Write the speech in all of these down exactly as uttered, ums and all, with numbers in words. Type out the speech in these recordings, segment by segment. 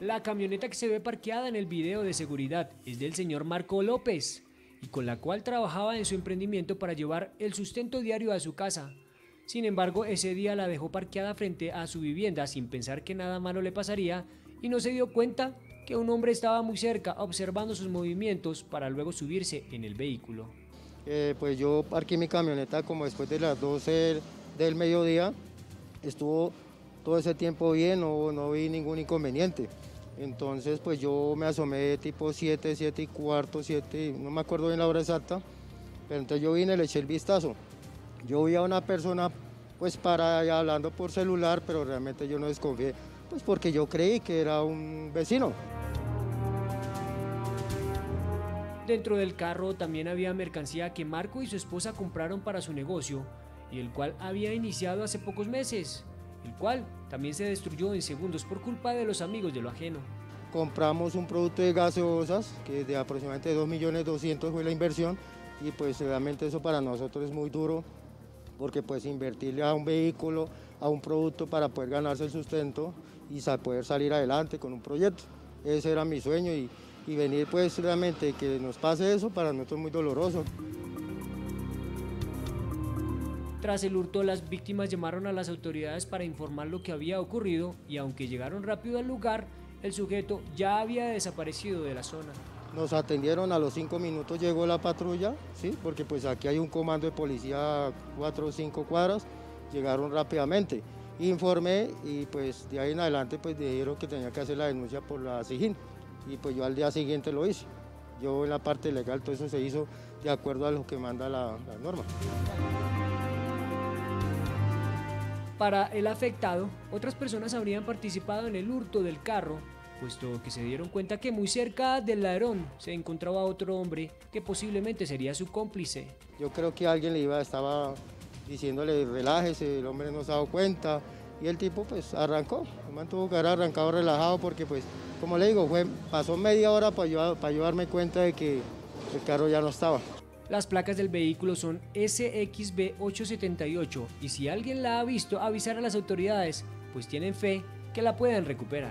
La camioneta que se ve parqueada en el video de seguridad es del señor Marco López y con la cual trabajaba en su emprendimiento para llevar el sustento diario a su casa. Sin embargo, ese día la dejó parqueada frente a su vivienda sin pensar que nada malo le pasaría y no se dio cuenta que un hombre estaba muy cerca observando sus movimientos para luego subirse en el vehículo. Eh, pues yo parqué mi camioneta como después de las doce del mediodía. Estuvo todo ese tiempo bien, no, no vi ningún inconveniente. Entonces pues yo me asomé tipo siete, siete y cuarto, siete, no me acuerdo bien la hora exacta, pero entonces yo vine, le eché el vistazo. Yo vi a una persona pues parada y hablando por celular, pero realmente yo no desconfié, pues porque yo creí que era un vecino. Dentro del carro también había mercancía que Marco y su esposa compraron para su negocio y el cual había iniciado hace pocos meses, el cual también se destruyó en segundos por culpa de los amigos de lo ajeno. Compramos un producto de gaseosas que de aproximadamente dos millones doscientos mil fue la inversión y pues realmente eso para nosotros es muy duro porque pues invertirle a un vehículo, a un producto para poder ganarse el sustento y poder salir adelante con un proyecto. Ese era mi sueño y, y venir pues realmente que nos pase eso para nosotros es muy doloroso. Tras el hurto, las víctimas llamaron a las autoridades para informar lo que había ocurrido y aunque llegaron rápido al lugar, el sujeto ya había desaparecido de la zona. Nos atendieron, a los cinco minutos llegó la patrulla, ¿sí? Porque pues aquí hay un comando de policía a cuatro o cinco cuadras, llegaron rápidamente. Informé y pues de ahí en adelante pues dijeron que tenía que hacer la denuncia por la SIJIN y pues yo al día siguiente lo hice. Yo en la parte legal todo eso se hizo de acuerdo a lo que manda la, la norma. Para el afectado, otras personas habrían participado en el hurto del carro, puesto que se dieron cuenta que muy cerca del ladrón se encontraba otro hombre que posiblemente sería su cómplice. Yo creo que alguien le iba, estaba diciéndole relájese, el hombre no se ha dado cuenta y el tipo pues arrancó, el man tuvo que haber arrancado relajado porque pues, como le digo, fue, pasó media hora para yo, para yo darme cuenta de que el carro ya no estaba. Las placas del vehículo son S X B ocho siete ocho y si alguien la ha visto, avisar a las autoridades, pues tienen fe que la puedan recuperar.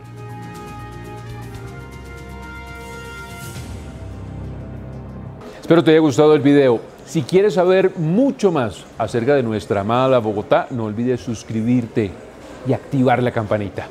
Espero te haya gustado el video. Si quieres saber mucho más acerca de nuestra amada Bogotá, no olvides suscribirte y activar la campanita.